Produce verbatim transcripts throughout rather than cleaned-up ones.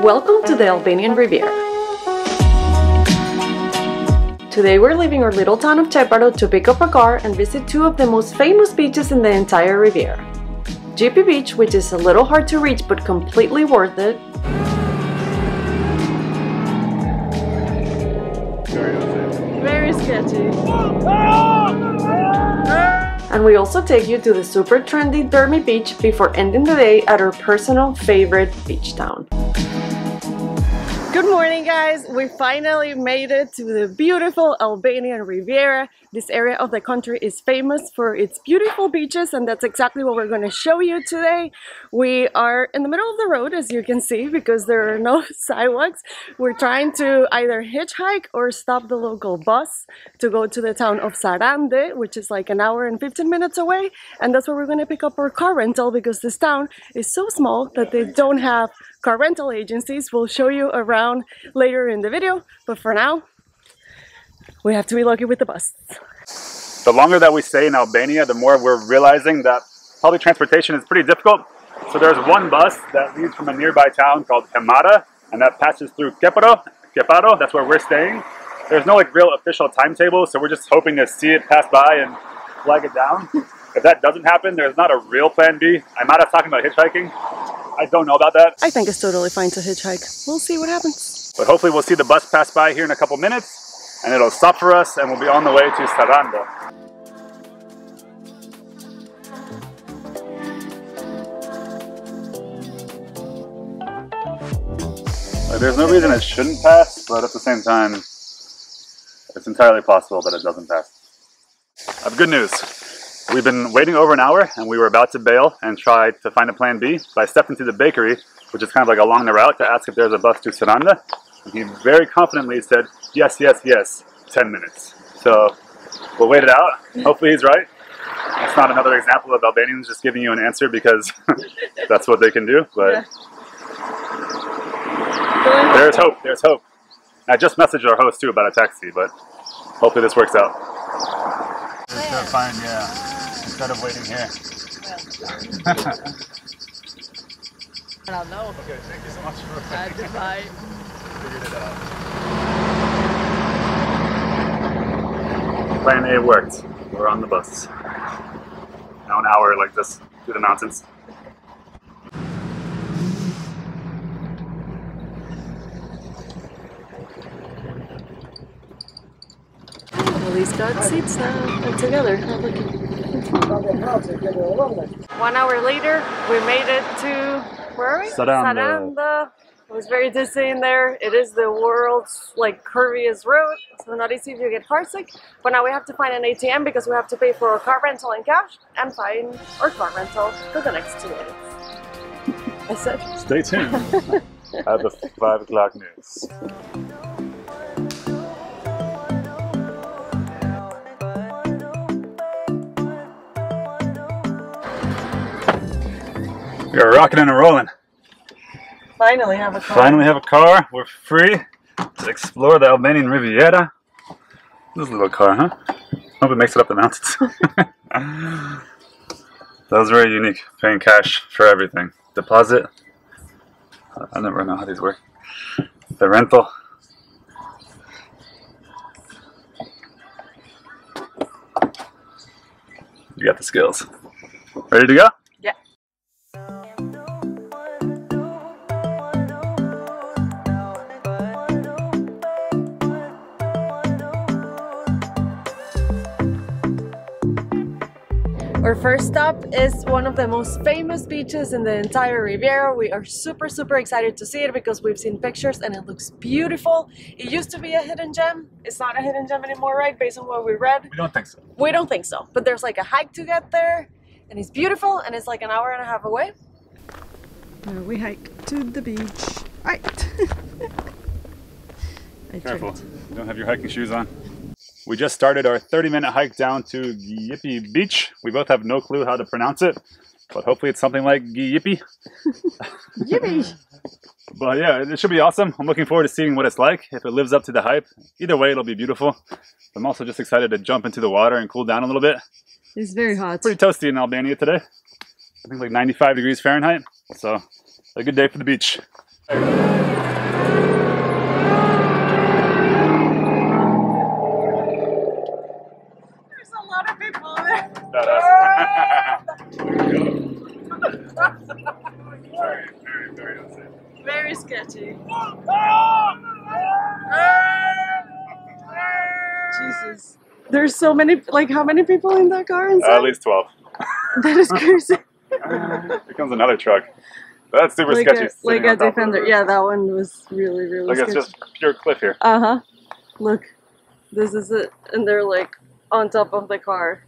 Welcome to the Albanian Riviera. Today we're leaving our little town of Qeparo to pick up a car and visit two of the most famous beaches in the entire Riviera. Gjipe Beach, which is a little hard to reach but completely worth it. Very sketchy. And we also take you to the super trendy Dhermi Beach before ending the day at our personal favorite beach town. Good morning, guys! We finally made it to the beautiful Albanian Riviera. This area of the country is famous for its beautiful beaches, and that's exactly what we're going to show you today. We are in the middle of the road, as you can see, because there are no sidewalks. We're trying to either hitchhike or stop the local bus to go to the town of Sarandë, which is like an hour and fifteen minutes away, and that's where we're going to pick up our car rental, because this town is so small that they don't have car rental agencies. We'll show you around later in the video, but for now we have to be lucky with the bus. The longer that we stay in Albania, the more we're realizing that public transportation is pretty difficult. So there's one bus that leaves from a nearby town called Hemara, and that passes through Qeparo. Qeparo, that's where we're staying. There's no like real official timetable, so we're just hoping to see it pass by and flag it down. If that doesn't happen, there's not a real plan B. Aymara's talking about hitchhiking. I don't know about that. I think it's totally fine to hitchhike. We'll see what happens. But hopefully we'll see the bus pass by here in a couple minutes, and it'll stop for us, and we'll be on the way to Sarandë. There's no reason it shouldn't pass, but at the same time, it's entirely possible that it doesn't pass. I have good news. We've been waiting over an hour, and we were about to bail and try to find a plan B, but I stepped into the bakery, which is kind of like along the route, to ask if there's a bus to Sarandë, and he very confidently said, yes, yes, yes, ten minutes. So we'll wait it out. Hopefully he's right. That's not another example of Albanians just giving you an answer because that's what they can do, but yeah. There's hope, there's hope. I just messaged our host too about a taxi, but hopefully this works out. It's gonna find, yeah. Instead of waiting here. I don't know. Okay, thank you so much for waiting. Uh, I figured it out. Plan A worked. We're on the bus. Now an hour like this through the nonsense. Well, these got seats now and together. Not looking. One hour later, we made it to, where are we? Sarandë. Sarandë. It was very dizzy in there. It is the world's like curviest road, so not easy if you get car sick. But now we have to find an A T M because we have to pay for our car rental in cash and find our car rental for the next two minutes. I said. Stay tuned. I have the five o'clock news. We are rocking and rolling. Finally have a car. Finally have a car. We're free to explore the Albanian Riviera. This little car, huh? Hope it makes it up the mountains. That was very unique. Paying cash for everything. Deposit. I never know how these work. The rental. You got the skills. Ready to go? Yeah. Our first stop is one of the most famous beaches in the entire Riviera. We are super, super excited to see it because we've seen pictures and it looks beautiful. It used to be a hidden gem. It's not a hidden gem anymore, right? Based on what we read. We don't think so. We don't think so. But there's like a hike to get there, and it's beautiful, and it's like an hour and a half away. Now we hike to the beach. Right. I Careful. Tricked. You don't have your hiking shoes on. We just started our thirty minute hike down to Gjipe Beach. We both have no clue how to pronounce it, but hopefully it's something like Gjipe. Gjipe! But yeah, it should be awesome. I'm looking forward to seeing what it's like, if it lives up to the hype. Either way, it'll be beautiful. I'm also just excited to jump into the water and cool down a little bit. It's very hot. It's pretty toasty in Albania today. I think like ninety-five degrees Fahrenheit. So a good day for the beach. There's a lot of people there. Very, very, very unsafe. Very sketchy. Jesus. There's so many, like how many people in that car inside? Uh, at least twelve. That is crazy. Here comes another truck. That's super like sketchy. A, like a Defender. Yeah, that one was really, really sketchy. Like it's just pure cliff here. Uh-huh. Look, this is it. And they're like on top of the car.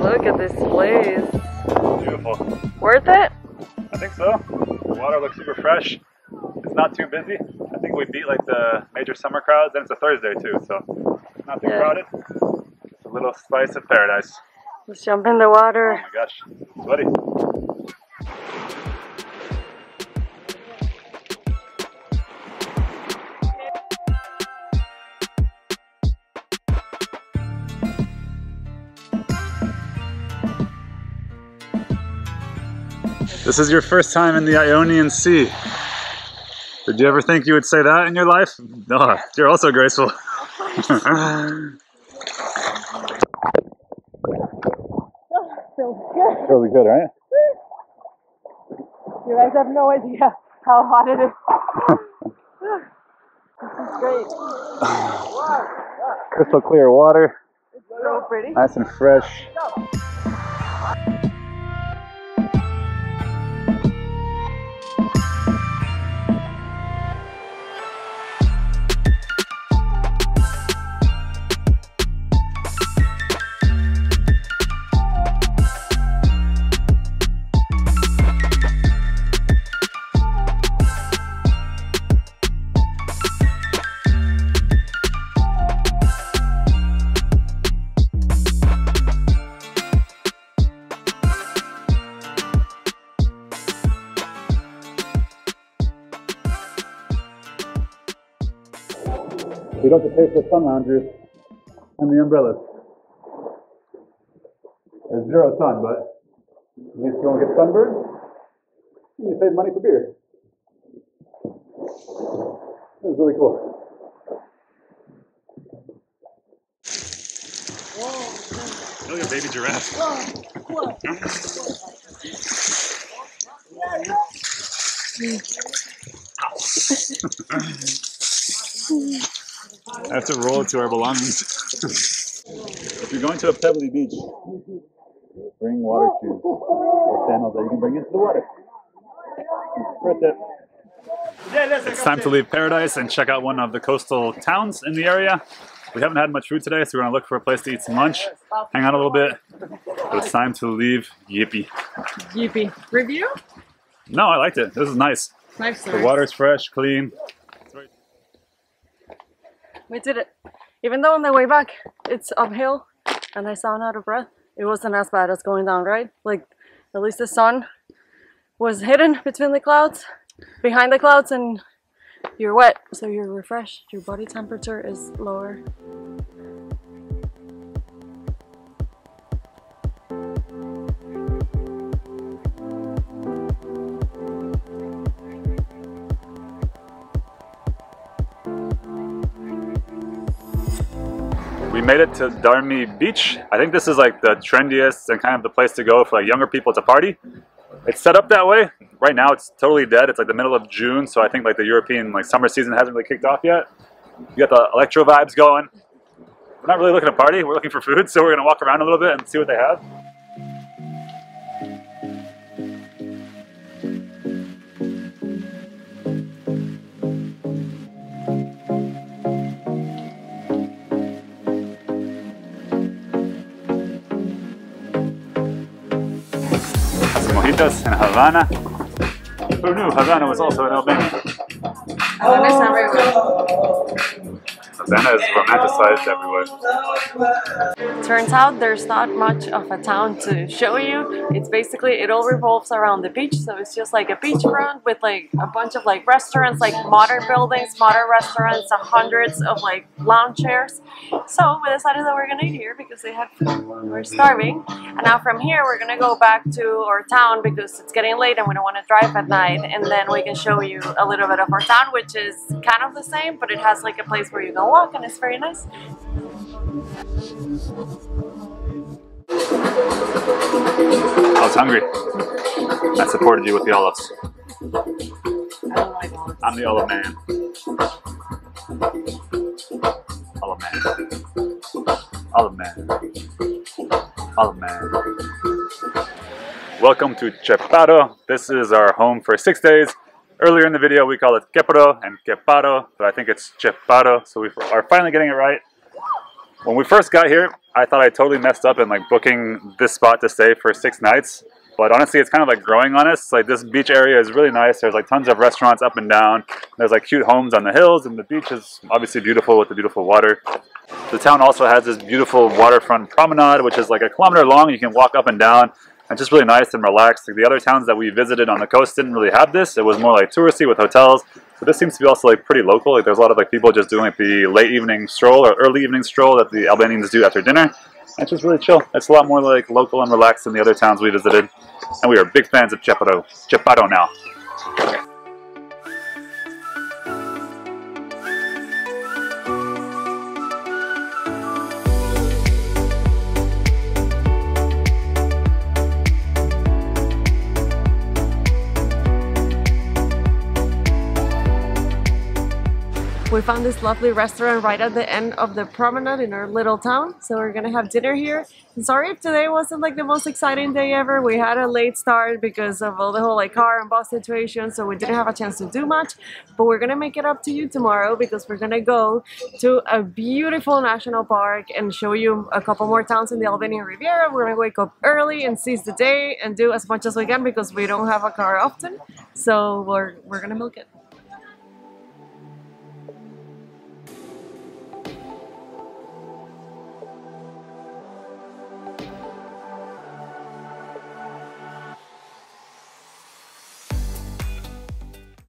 Look at this place. Beautiful. Worth it? I think so. The water looks super fresh. It's not too busy. I think we beat like the major summer crowds, and it's a Thursday too, so not too yeah. crowded. Just a little slice of paradise. Let's jump in the water. Oh my gosh, it's sweaty. This is your first time in the Ionian Sea. Did you ever think you would say that in your life? No, you're also graceful. Oh, feels good. Feels good, right? You guys have no idea how hot it is. This is great. Crystal clear water. It's so pretty. Nice and fresh. You don't have to pay for the sun loungers and the umbrellas. There's zero sun, but at least you won't get sunburned. You save money for beer. It was really cool. Look at baby giraffe. I have to roll it to our belongings. If you're going to a pebbly beach, bring water shoes or sandals that you can bring into the water. Worth it. It's time to leave paradise and check out one of the coastal towns in the area. We haven't had much food today, so we're going to look for a place to eat some lunch, hang out a little bit, but it's time to leave Gjipe. Gjipe. Review? No, I liked it. This is nice. Nice. The water's fresh, clean. We did it. Even though on the way back, it's uphill and I sound out of breath, it wasn't as bad as going down, right? Like, at least the sun was hidden between the clouds, behind the clouds, and you're wet. So you're refreshed, your body temperature is lower. We made it to Dhermi Beach. I think this is like the trendiest and kind of the place to go for like younger people to party. It's set up that way. Right now it's totally dead. It's like the middle of June, so I think like the European like summer season hasn't really kicked off yet. You got the electro vibes going. We're not really looking to party, we're looking for food, so we're gonna walk around a little bit and see what they have. Mojitos in Havana. Who knew Havana was also in Albania? Havana's everywhere. Tirana is romanticized everywhere. Turns out there's not much of a town to show you. It's basically, it all revolves around the beach, so it's just like a beachfront with like a bunch of like restaurants, like modern buildings, modern restaurants, and hundreds of like lounge chairs. So we decided that we're gonna eat here because they have food. We're starving, and now from here we're gonna go back to our town because it's getting late and we don't want to drive at night, and then we can show you a little bit of our town, which is kind of the same, but it has like a place where you can walk and it's very nice. I was hungry. I supported you with the olives. I don't like olives. I'm the olive man. Olive man. Olive man. Olive man. Welcome to Qeparo. This is our home for six days. Earlier in the video we call it Qeparo and Qeparo, but I think it's Qeparo, so we are finally getting it right. When we first got here, I thought I totally messed up in like booking this spot to stay for six nights, but honestly it's kind of like growing on us. Like this beach area is really nice. There's like tons of restaurants up and down. There's like cute homes on the hills, and the beach is obviously beautiful with the beautiful water. The town also has this beautiful waterfront promenade, which is like a kilometer long. You can walk up and down. It's just really nice and relaxed. Like the other towns that we visited on the coast didn't really have this. It was more like touristy with hotels. So this seems to be also like pretty local. Like there's a lot of like people just doing like the late evening stroll or early evening stroll that the Albanians do after dinner. It's just really chill. It's a lot more like local and relaxed than the other towns we visited. And we are big fans of Qeparo. Qeparo now. Okay. We found this lovely restaurant right at the end of the promenade in our little town, so we're gonna have dinner here. I'm sorry if today wasn't like the most exciting day ever. We had a late start because of all the whole like car and bus situation, so we didn't have a chance to do much, but we're gonna make it up to you tomorrow because we're gonna go to a beautiful national park and show you a couple more towns in the Albanian Riviera. We're gonna wake up early and seize the day and do as much as we can because we don't have a car often, so we're, we're gonna milk it.